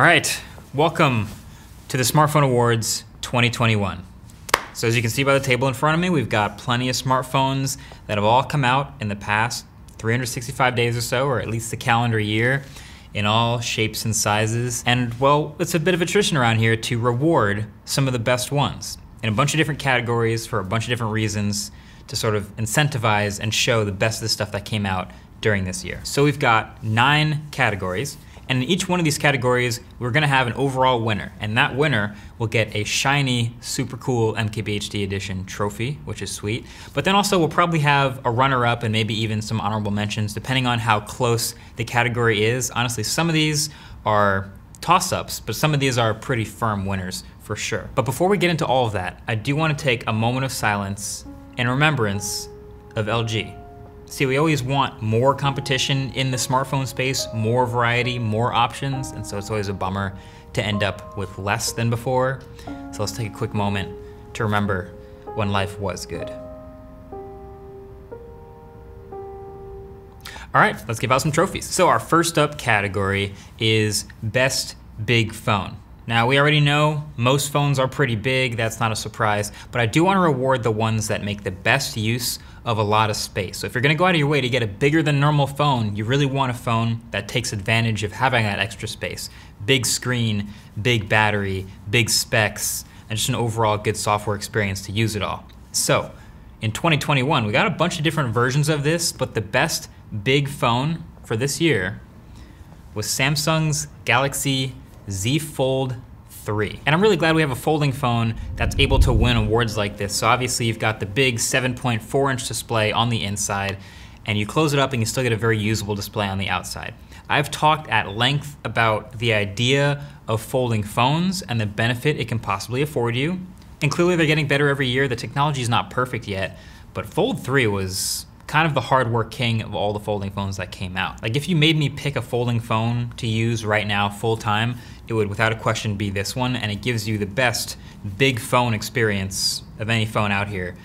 All right, welcome to the Smartphone Awards 2021. So as you can see by the table in front of me, we've got plenty of smartphones that have all come out in the past 365 days or so, or at least the calendar year, in all shapes and sizes. And well, it's a bit of a tradition around here to reward some of the best ones in a bunch of different categories for a bunch of different reasons to sort of incentivize and show the best of the stuff that came out during this year. So we've got 9 categories. And in each one of these categories, we're gonna have an overall winner. And that winner will get a shiny, super cool MKBHD edition trophy, which is sweet. But then also we'll probably have a runner-up and maybe even some honorable mentions, depending on how close the category is. Honestly, some of these are toss-ups, but some of these are pretty firm winners for sure. But before we get into all of that, I do wanna take a moment of silence in remembrance of LG. See, we always want more competition in the smartphone space, more variety, more options, and so it's always a bummer to end up with less than before. So let's take a quick moment to remember when life was good. All right, let's give out some trophies. So our first up category is Best Big Phone. Now, we already know most phones are pretty big, that's not a surprise, but I do wanna reward the ones that make the best use of a lot of space. So if you're gonna go out of your way to get a bigger than normal phone, you really want a phone that takes advantage of having that extra space. Big screen, big battery, big specs, and just an overall good software experience to use it all. So in 2021, we got a bunch of different versions of this, but the best big phone for this year was Samsung's Galaxy Z Fold 3. And I'm really glad we have a folding phone that's able to win awards like this. So obviously you've got the big 7.4-inch display on the inside, and you close it up and you still get a very usable display on the outside. I've talked at length about the idea of folding phones and the benefit it can possibly afford you. And clearly they're getting better every year. The technology is not perfect yet, but Fold 3 was kind of the hardware king of all the folding phones that came out. Like if you made me pick a folding phone to use right now full time, it would without a question be this one, and it gives you the best big phone experience of any phone out here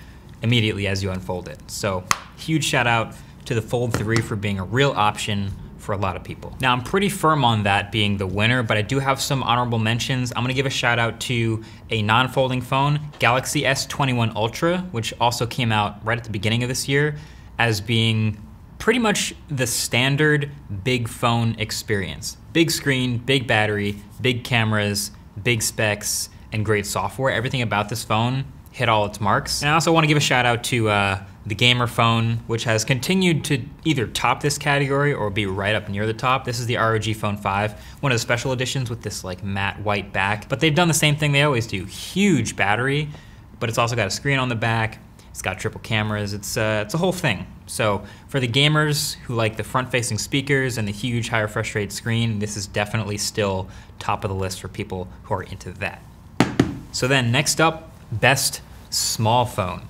immediately as you unfold it. So huge shout out to the Fold 3 for being a real option for a lot of people. Now I'm pretty firm on that being the winner, but I do have some honorable mentions. I'm gonna give a shout out to a non-folding phone, Galaxy S21 Ultra, which also came out right at the beginning of this year, as being pretty much the standard big phone experience. Big screen, big battery, big cameras, big specs, and great software. Everything about this phone hit all its marks. And I also wanna give a shout out to the gamer phone, which has continued to either top this category or be right up near the top. This is the ROG Phone 5, one of the special editions with this like matte white back, but they've done the same thing they always do. Huge battery, but it's also got a screen on the back. It's got triple cameras, it's a whole thing. So for the gamers who like the front-facing speakers and the huge higher refresh rate screen, this is definitely still top of the list for people who are into that. So then next up, best small phone.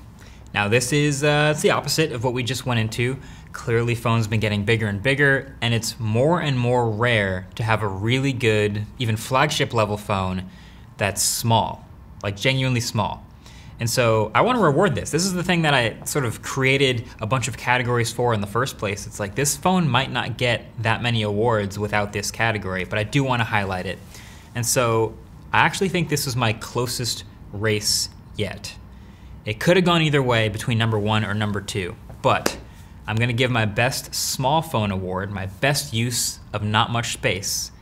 Now this is it's the opposite of what we just went into. Clearly phones been getting bigger and bigger, and it's more and more rare to have a really good, even flagship level phone that's small, like genuinely small. And so I wanna reward this. This is the thing that I sort of created a bunch of categories for in the first place. It's like this phone might not get that many awards without this category, but I do wanna highlight it. And so I actually think this was my closest race yet. It could have gone either way between number 1 or number 2, but I'm gonna give my best small phone award, my best use of not much space,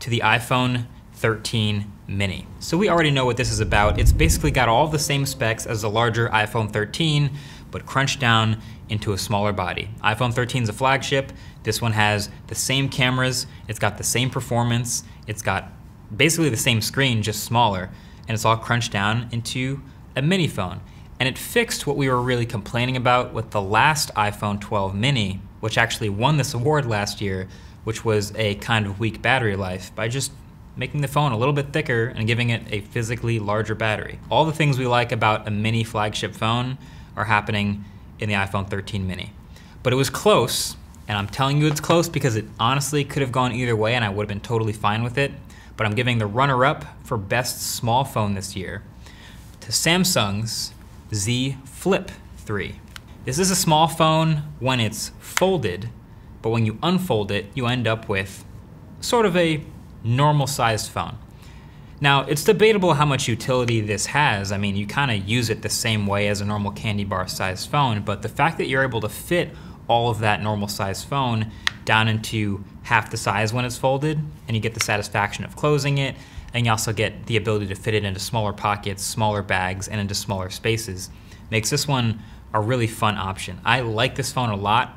to the iPhone 13 Mini. So we already know what this is about. It's basically got all the same specs as the larger iPhone 13, but crunched down into a smaller body. iPhone 13 is a flagship. This one has the same cameras. It's got the same performance. It's got basically the same screen, just smaller. And it's all crunched down into a mini phone. And it fixed what we were really complaining about with the last iPhone 12 Mini, which actually won this award last year, which was a kind of weak battery life, by just making the phone a little bit thicker and giving it a physically larger battery. All the things we like about a mini flagship phone are happening in the iPhone 13 Mini. But it was close, and I'm telling you it's close because it honestly could have gone either way and I would have been totally fine with it, but I'm giving the runner-up for best small phone this year to Samsung's Z Flip 3. This is a small phone when it's folded, but when you unfold it, you end up with sort of a normal sized phone. Now, it's debatable how much utility this has. I mean, you kind of use it the same way as a normal candy bar sized phone, but the fact that you're able to fit all of that normal sized phone down into half the size when it's folded, and you get the satisfaction of closing it, and you also get the ability to fit it into smaller pockets, smaller bags, and into smaller spaces, makes this one a really fun option. I like this phone a lot.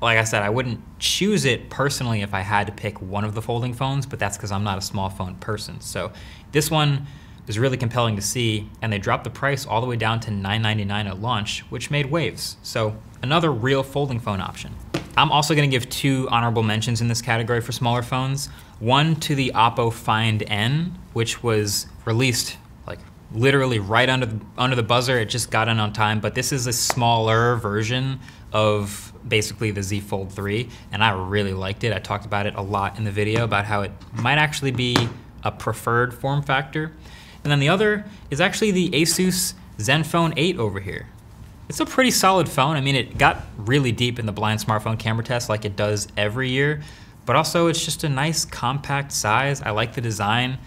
Like I said, I wouldn't choose it personally if I had to pick one of the folding phones, but that's because I'm not a small phone person. So this one is really compelling to see, and they dropped the price all the way down to $999 at launch, which made waves. So another real folding phone option. I'm also gonna give two honorable mentions in this category for smaller phones. One to the Oppo Find N, which was released like literally right under the buzzer. It just got in on time, but this is a smaller version of basically the Z Fold 3, and I really liked it. I talked about it a lot in the video about how it might actually be a preferred form factor. And then the other is actually the Asus ZenFone 8 over here. It's a pretty solid phone. I mean, it got really deep in the blind smartphone camera test like it does every year, but also it's just a nice compact size. I like the design,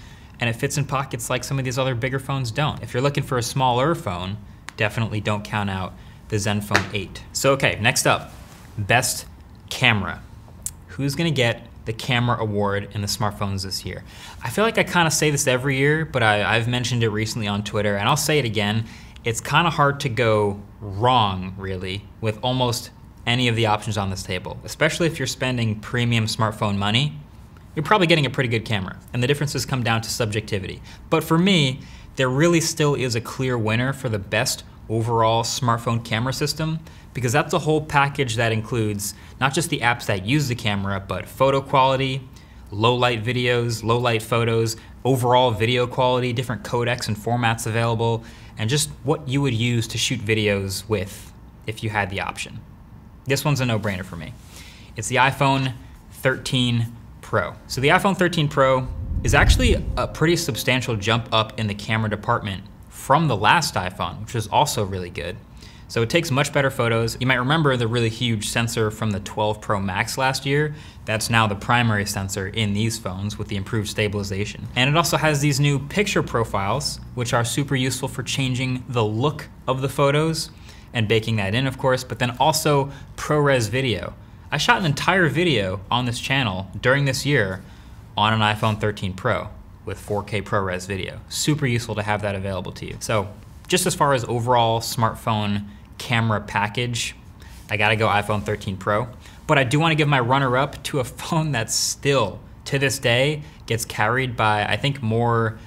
and it fits in pockets like some of these other bigger phones don't. If you're looking for a smaller phone, definitely don't count out the ZenFone 8. So okay, next up, best camera. Who's gonna get the camera award in the smartphones this year? I feel like I kind of say this every year, but I've mentioned it recently on Twitter, and I'll say it again. It's kind of hard to go wrong, really, with almost any of the options on this table, especially if you're spending premium smartphone money. You're probably getting a pretty good camera, and the differences come down to subjectivity. But for me, there really still is a clear winner for the best overall smartphone camera system, because that's a whole package that includes not just the apps that use the camera, but photo quality, low light videos, low light photos, overall video quality, different codecs and formats available, and just what you would use to shoot videos with if you had the option. This one's a no-brainer for me. It's the iPhone 13 Pro. So the iPhone 13 Pro is actually a pretty substantial jump up in the camera department from the last iPhone, which was also really good. So it takes much better photos. You might remember the really huge sensor from the 12 Pro Max last year. That's now the primary sensor in these phones with the improved stabilization. And it also has these new picture profiles, which are super useful for changing the look of the photos and baking that in, of course, but then also ProRes video. I shot an entire video on this channel during this year on an iPhone 13 Pro with 4K ProRes video. Super useful to have that available to you. So just as far as overall smartphone camera package, I gotta go iPhone 13 Pro, but I do wanna give my runner up to a phone that still, to this day, gets carried by, I think, more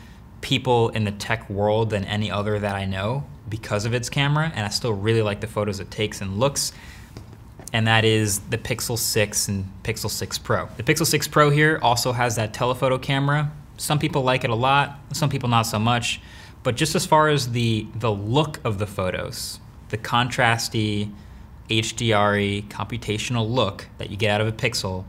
people in the tech world than any other that I know because of its camera, and I still really like the photos it takes and looks, and that is the Pixel 6 and Pixel 6 Pro. The Pixel 6 Pro here also has that telephoto camera. Some people like it a lot, some people not so much, but just as far as the look of the photos, the contrasty, HDR-y, computational look that you get out of a Pixel,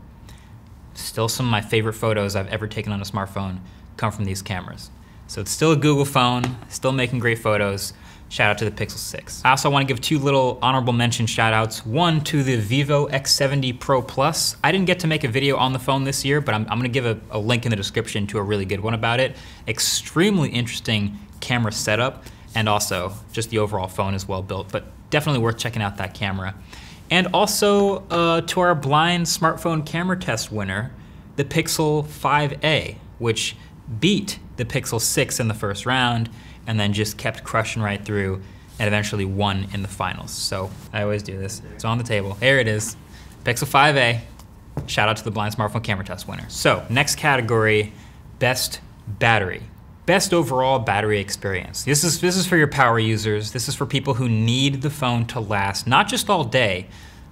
still some of my favorite photos I've ever taken on a smartphone come from these cameras. So it's still a Google phone, still making great photos. Shout out to the Pixel 6. I also wanna give two little honorable mention shout outs. One to the Vivo X70 Pro Plus. I didn't get to make a video on the phone this year, but I'm gonna give a link in the description to a really good one about it. Extremely interesting camera setup, and also just the overall phone is well built, but definitely worth checking out that camera. And also to our blind smartphone camera test winner, the Pixel 5a, which beat the Pixel 6 in the first round, and then just kept crushing right through and eventually won in the finals. So I always do this, it's on the table. Here it is, Pixel 5a. Shout out to the blind smartphone camera test winner. So next category, best battery. Best overall battery experience. This is for your power users. This is for people who need the phone to last, not just all day,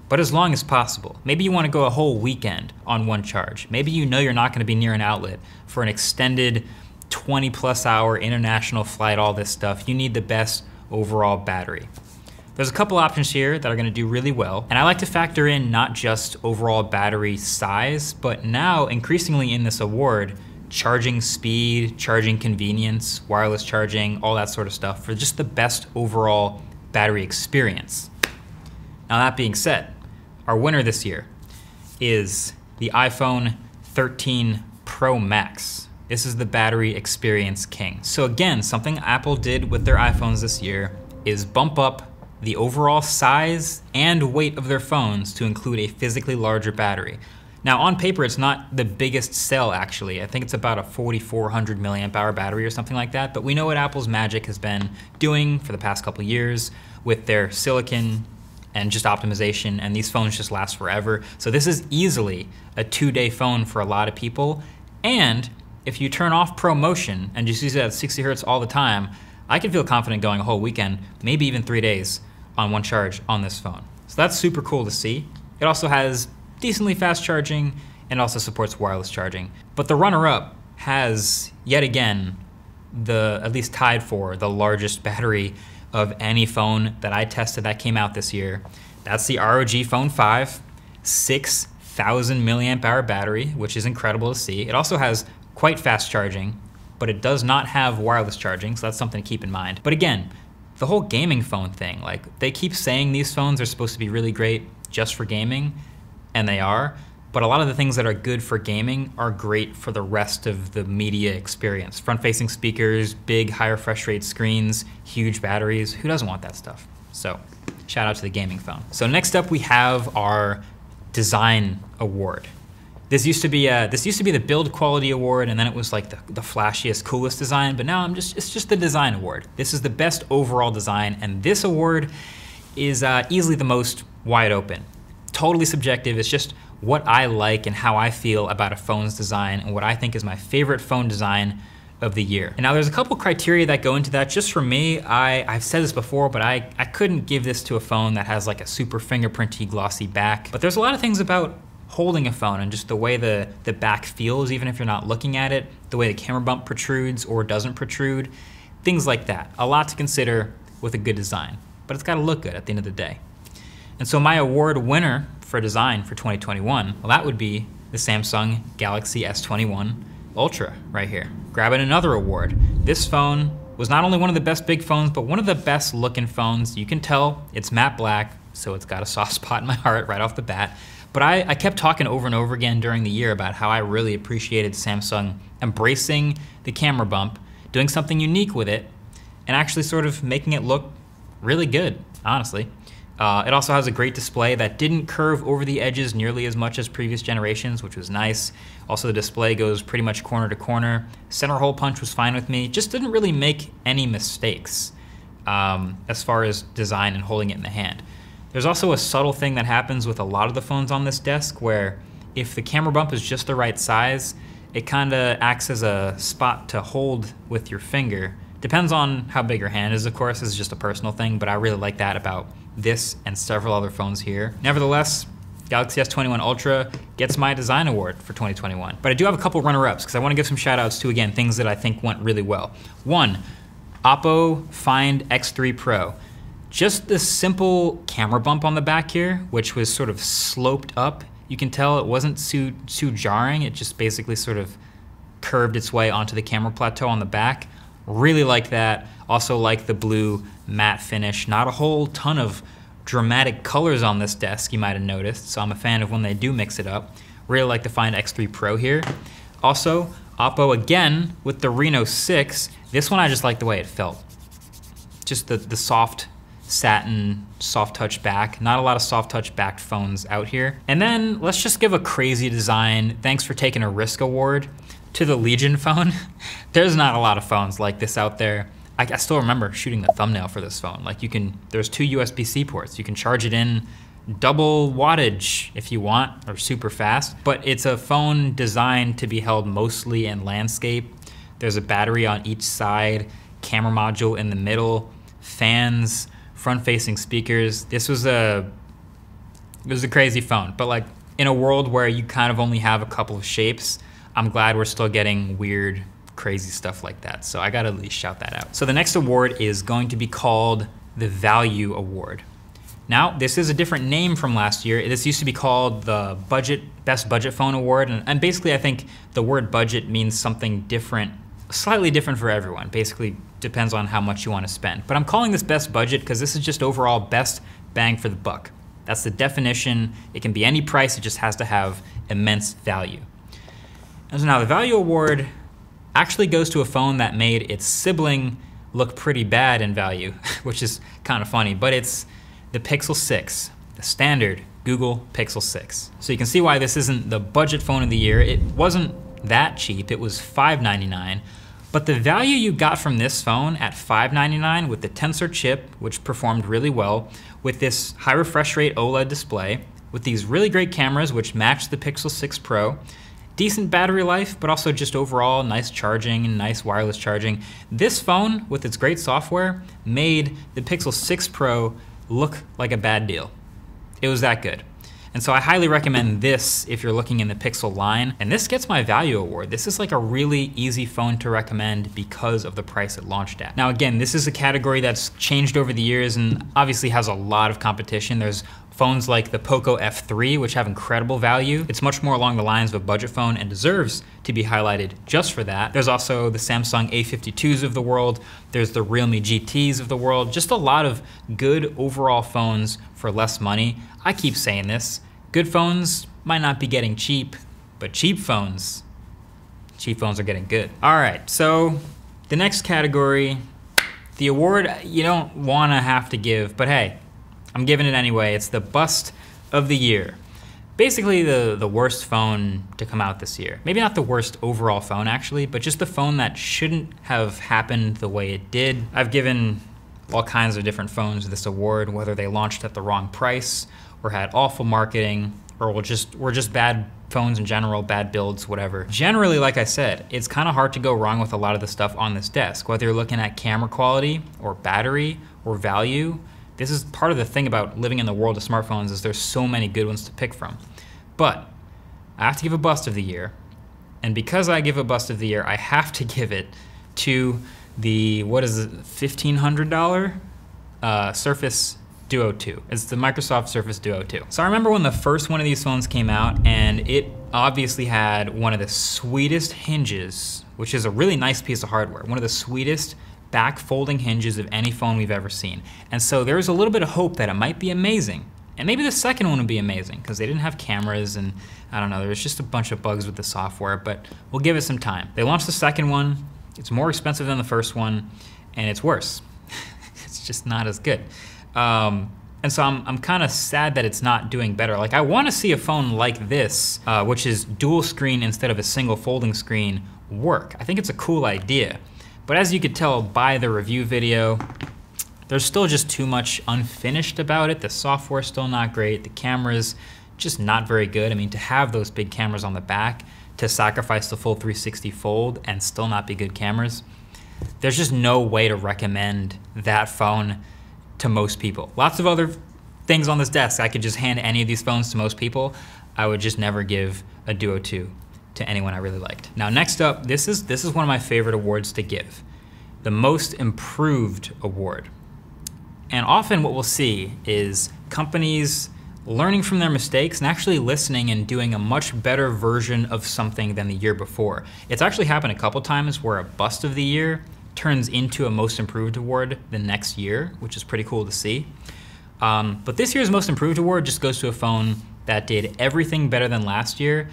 but as long as possible. Maybe you wanna go a whole weekend on one charge. Maybe you know you're not gonna be near an outlet for an extended 20-plus hour international flight, all this stuff. You need the best overall battery. There's a couple options here that are gonna do really well, and I like to factor in not just overall battery size, but now increasingly in this award, charging speed, charging convenience, wireless charging, all that sort of stuff for just the best overall battery experience. Now that being said, our winner this year is the iPhone 13 Pro Max. This is the battery experience king. So again, something Apple did with their iPhones this year is bump up the overall size and weight of their phones to include a physically larger battery. Now on paper, it's not the biggest cell actually. I think it's about a 4,400 milliamp hour battery or something like that, but we know what Apple's magic has been doing for the past couple years with their silicon and just optimization, and these phones just last forever. So this is easily a two-day phone for a lot of people. And if you turn off ProMotion and just use it at 60 hertz all the time, I can feel confident going a whole weekend, maybe even 3 days on one charge on this phone. So that's super cool to see. It also has decently fast charging and also supports wireless charging. But the runner-up has yet again the, at least tied for, the largest battery of any phone that I tested that came out this year. That's the ROG Phone 5, 6,000 milliamp hour battery, which is incredible to see. It also has quite fast charging, but it does not have wireless charging, so that's something to keep in mind. But again, the whole gaming phone thing, like they keep saying these phones are supposed to be really great just for gaming, and they are, but a lot of the things that are good for gaming are great for the rest of the media experience. Front-facing speakers, big, higher refresh rate screens, huge batteries, who doesn't want that stuff? So shout out to the gaming phone. So next up we have our design award. This used to be the build quality award, and then it was like the flashiest, coolest design, but now it's just the design award. This is the best overall design, and this award is easily the most wide open. Totally subjective, it's just what I like and how I feel about a phone's design and what I think is my favorite phone design of the year. And now there's a couple criteria that go into that. Just for me, I've said this before, but I couldn't give this to a phone that has like a super fingerprinty glossy back. But there's a lot of things about holding a phone and just the way the back feels, even if you're not looking at it, the way the camera bump protrudes or doesn't protrude, things like that. A lot to consider with a good design, but it's gotta look good at the end of the day. And so my award winner for design for 2021, well, that would be the Samsung Galaxy S21 Ultra right here. Grabbing another award. This phone was not only one of the best big phones, but one of the best looking phones. You can tell it's matte black, so it's got a soft spot in my heart right off the bat. But I kept talking over and over again during the year about how I really appreciated Samsung embracing the camera bump, doing something unique with it, and actually sort of making it look really good, honestly. It also has a great display that didn't curve over the edges nearly as much as previous generations, which was nice. Also, the display goes pretty much corner to corner. Center hole punch was fine with me. Just didn't really make any mistakes as far as design and holding it in the hand. There's also a subtle thing that happens with a lot of the phones on this desk where if the camera bump is just the right size, it kind of acts as a spot to hold with your finger. Depends on how big your hand is, of course. This is just a personal thing, but I really like that about this and several other phones here. Nevertheless, Galaxy S21 Ultra gets my design award for 2021. But I do have a couple runner-ups because I want to give some shout-outs to, again, things that I think went really well. One, Oppo Find X3 Pro. Just the simple camera bump on the back here, which was sort of sloped up. You can tell it wasn't too jarring. It just basically sort of curved its way onto the camera plateau on the back. Really like that. Also like the blue matte finish. Not a whole ton of dramatic colors on this desk, you might have noticed, so I'm a fan of when they do mix it up. Really like the Find X3 Pro here. Also, Oppo again with the Reno 6. This one I just like the way it felt. Just the soft satin, soft touch back. Not a lot of soft touch backed phones out here. And then let's just give a crazy design, thanks for taking a risk award, to the Legion phone. There's not a lot of phones like this out there. I still remember shooting the thumbnail for this phone. Like there's two USB-C ports. You can charge it in double wattage if you want, or super fast, but it's a phone designed to be held mostly in landscape. There's a battery on each side, camera module in the middle, fans, front-facing speakers. This was a crazy phone, but like in a world where you kind of only have a couple of shapes, I'm glad we're still getting weird, crazy stuff like that. So I gotta at least shout that out. So the next award is going to be called the Value Award. Now, this is a different name from last year. This used to be called the Best Budget Phone Award. And basically I think the word budget means something different, slightly different for everyone. Basically depends on how much you wanna spend. But I'm calling this Best Budget because this is just overall best bang for the buck. That's the definition. It can be any price, it just has to have immense value. And so now the value award actually goes to a phone that made its sibling look pretty bad in value, which is kind of funny, but it's the Pixel 6, the standard Google Pixel 6. So you can see why this isn't the budget phone of the year. It wasn't that cheap, it was $599, but the value you got from this phone at $599 with the Tensor chip, which performed really well, with this high refresh rate OLED display, with these really great cameras which match the Pixel 6 Pro, decent battery life, but also just overall nice charging and nice wireless charging. This phone, with its great software, made the Pixel 6 Pro look like a bad deal. It was that good. And so I highly recommend this if you're looking in the Pixel line. And this gets my value award. This is like a really easy phone to recommend because of the price it launched at. Now again, this is a category that's changed over the years and obviously has a lot of competition. There's phones like the Poco F3, which have incredible value. It's much more along the lines of a budget phone and deserves to be highlighted just for that. There's also the Samsung A52s of the world. There's the Realme GTs of the world. Just a lot of good overall phones for less money. I keep saying this, good phones might not be getting cheap, but cheap phones are getting good. All right, so the next category, the award you don't wanna have to give, but hey, I'm giving it anyway. It's the bust of the year. Basically the worst phone to come out this year. Maybe not the worst overall phone actually, but just the phone that shouldn't have happened the way it did. I've given all kinds of different phones this award, whether they launched at the wrong price or had awful marketing or were just bad phones in general, bad builds, whatever. Generally, like I said, it's kind of hard to go wrong with a lot of the stuff on this desk, whether you're looking at camera quality or battery or value. This is part of the thing about living in the world of smartphones is there's so many good ones to pick from. But I have to give a bust of the year. And because I give a bust of the year, I have to give it to the, what is it, $1,500 Surface Duo 2. It's the Microsoft Surface Duo 2. So I remember when the first one of these phones came out and it obviously had one of the sweetest hinges, which is a really nice piece of hardware, one of the sweetest back folding hinges of any phone we've ever seen. And so there was a little bit of hope that it might be amazing. And maybe the second one would be amazing because they didn't have cameras and I don't know, there was just a bunch of bugs with the software, but we'll give it some time. They launched the second one. It's more expensive than the first one and it's worse. It's just not as good. And so I'm kind of sad that it's not doing better. Like I want to see a phone like this, which is dual screen instead of a single folding screen work. I think it's a cool idea. But as you could tell by the review video, there's still just too much unfinished about it. The software's still not great. The camera's just not very good. I mean, to have those big cameras on the back, to sacrifice the full 360 fold and still not be good cameras, there's just no way to recommend that phone to most people. Lots of other things on this desk. I could just hand any of these phones to most people. I would just never give a Duo 2 to anyone I really liked. Now next up, this is one of my favorite awards to give, the most improved award. And often what we'll see is companies learning from their mistakes and actually listening and doing a much better version of something than the year before. It's actually happened a couple times where a bust of the year turns into a most improved award the next year, which is pretty cool to see. But this year's most improved award just goes to a phone that did everything better than last year.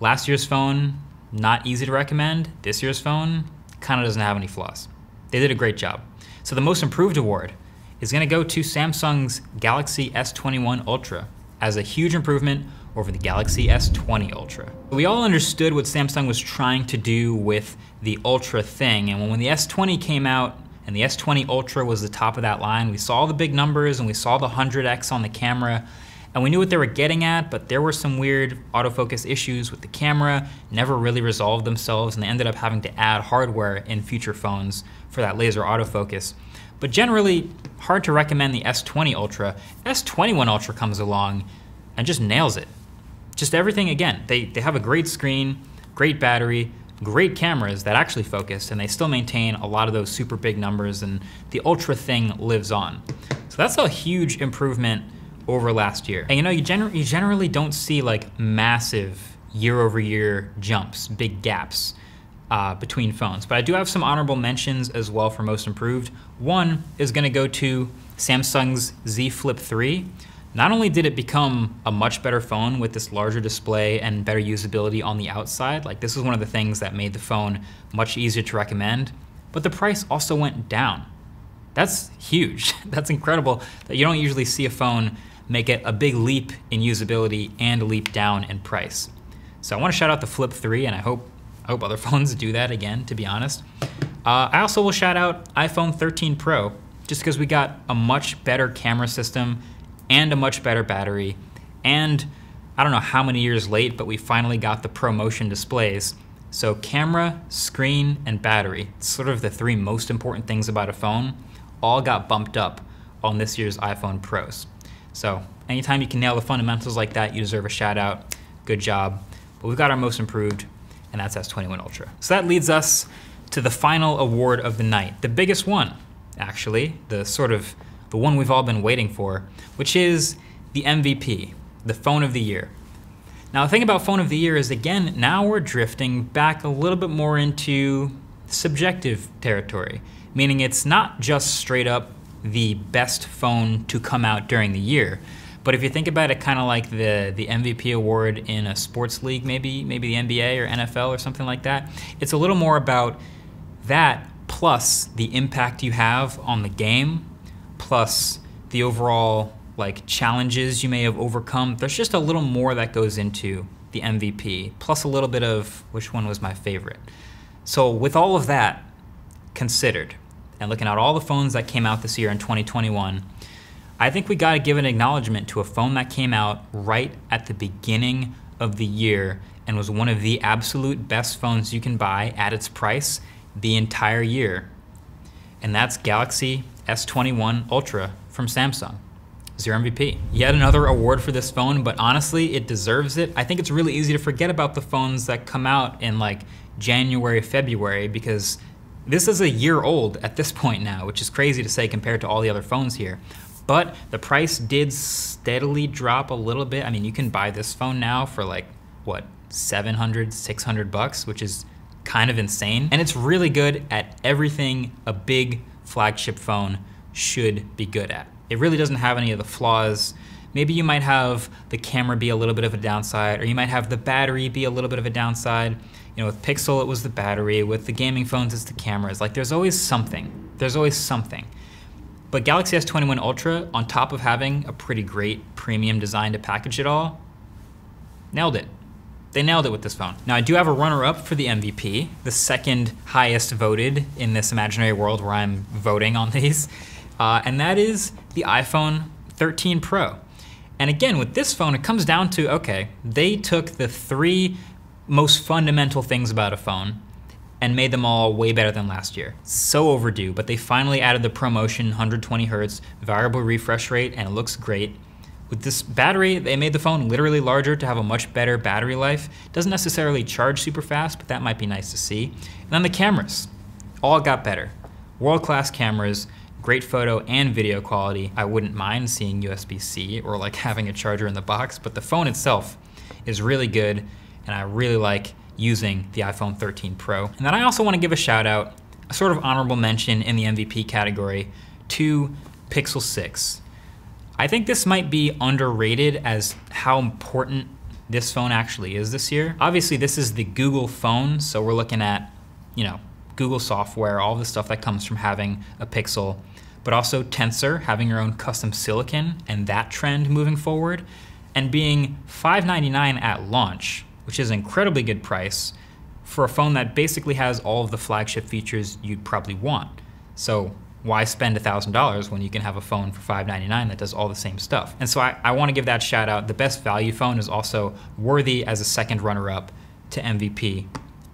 Last year's phone, not easy to recommend. This year's phone kind of doesn't have any flaws. They did a great job. So the most improved award is gonna go to Samsung's Galaxy S21 Ultra as a huge improvement over the Galaxy S20 Ultra. We all understood what Samsung was trying to do with the Ultra thing. And when the S20 came out and the S20 Ultra was the top of that line, we saw the big numbers and we saw the 100X on the camera. And we knew what they were getting at, but there were some weird autofocus issues with the camera, never really resolved themselves, and they ended up having to add hardware in future phones for that laser autofocus. But generally, hard to recommend the S20 Ultra. S21 Ultra comes along and just nails it. Just everything again. They have a great screen, great battery, great cameras that actually focus, and they still maintain a lot of those super big numbers, and the Ultra thing lives on. So that's a huge improvement over last year. And you know, you generally don't see like massive year-over-year jumps, big gaps between phones. But I do have some honorable mentions as well for most improved. One is gonna go to Samsung's Z Flip 3. Not only did it become a much better phone with this larger display and better usability on the outside, like this was one of the things that made the phone much easier to recommend, but the price also went down. That's huge. That's incredible that you don't usually see a phone make it a big leap in usability and a leap down in price. So I want to shout out the Flip 3, and I hope other phones do that again, to be honest. I also will shout out iPhone 13 Pro, just because we got a much better camera system and a much better battery. And I don't know how many years late, but we finally got the ProMotion displays. So camera, screen, and battery, sort of the three most important things about a phone, all got bumped up on this year's iPhone Pros. So anytime you can nail the fundamentals like that, you deserve a shout out. Good job. But we've got our most improved, and that's S21 Ultra. So that leads us to the final award of the night, the biggest one, actually, the one we've all been waiting for, which is the MVP, the phone of the year. Now the thing about phone of the year is, again, now we're drifting back a little bit more into subjective territory, meaning it's not just straight up the best phone to come out during the year. But if you think about it kind of like the MVP award in a sports league, maybe the NBA or NFL or something like that, it's a little more about that plus the impact you have on the game, plus the overall like challenges you may have overcome. There's just a little more that goes into the MVP, plus a little bit of which one was my favorite. So with all of that considered, and looking at all the phones that came out this year in 2021, I think we gotta give an acknowledgement to a phone that came out right at the beginning of the year and was one of the absolute best phones you can buy at its price the entire year. And that's Galaxy S21 Ultra from Samsung. It's your MVP. Yet another award for this phone, but honestly, it deserves it. I think it's really easy to forget about the phones that come out in like January, February, because this is a year old at this point now, which is crazy to say compared to all the other phones here. But the price did steadily drop a little bit. I mean, you can buy this phone now for like, what, 700, 600 bucks, which is kind of insane. And it's really good at everything a big flagship phone should be good at. It really doesn't have any of the flaws. Maybe you might have the camera be a little bit of a downside, or you might have the battery be a little bit of a downside. You know, with Pixel, it was the battery. With the gaming phones, it's the cameras. Like, there's always something. There's always something. But Galaxy S21 Ultra, on top of having a pretty great premium design to package it all, nailed it. They nailed it with this phone. Now I do have a runner-up for the MVP, the second highest voted in this imaginary world where I'm voting on these, and that is the iPhone 13 Pro. And again, with this phone, it comes down to, okay, they took the three most fundamental things about a phone and made them all way better than last year. So overdue, but they finally added the ProMotion 120 hertz variable refresh rate, and it looks great. With this battery, they made the phone literally larger to have a much better battery life. Doesn't necessarily charge super fast, but that might be nice to see. And then the cameras, all got better. World-class cameras, great photo and video quality. I wouldn't mind seeing USB-C or like having a charger in the box, but the phone itself is really good, and I really like using the iPhone 13 Pro. And then I also want to give a shout out, a sort of honorable mention in the MVP category, to Pixel 6. I think this might be underrated as how important this phone actually is this year. Obviously this is the Google phone, so we're looking at, you know, Google software, all the stuff that comes from having a Pixel, but also Tensor having your own custom silicon and that trend moving forward, and being $599 at launch, which is an incredibly good price for a phone that basically has all of the flagship features you'd probably want. So why spend $1,000 when you can have a phone for $599 that does all the same stuff? And so I wanna give that shout out. The best value phone is also worthy as a second runner up to MVP,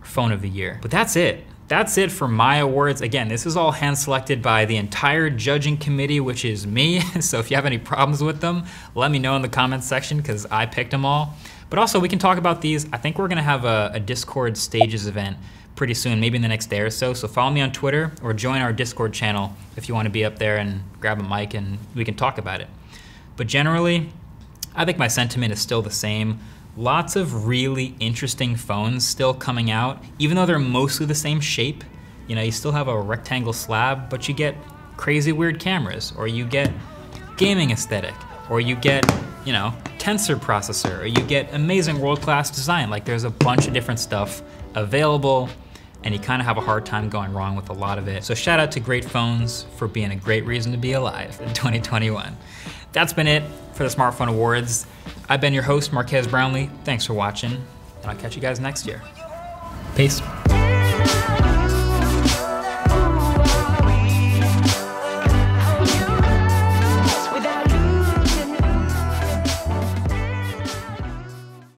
phone of the year. But that's it. That's it for my awards. Again, this is all hand selected by the entire judging committee, which is me. So if you have any problems with them, let me know in the comments section, because I picked them all. But also we can talk about these. I think we're gonna have a Discord stages event pretty soon, maybe in the next day or so. So follow me on Twitter or join our Discord channel if you wanna be up there and grab a mic and we can talk about it. But generally, I think my sentiment is still the same. Lots of really interesting phones still coming out, even though they're mostly the same shape. You know, you still have a rectangle slab, but you get crazy weird cameras, or you get gaming aesthetic, or you get, you know, Tensor processor, or you get amazing world-class design. Like, there's a bunch of different stuff available, and you kind of have a hard time going wrong with a lot of it. So shout out to great phones for being a great reason to be alive in 2021. That's been it for the Smartphone Awards. I've been your host, Marques Brownlee. Thanks for watching, and I'll catch you guys next year. Peace.